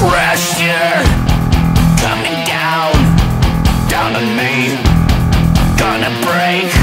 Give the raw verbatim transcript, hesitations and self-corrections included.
Pressure coming down, down on me, gonna break.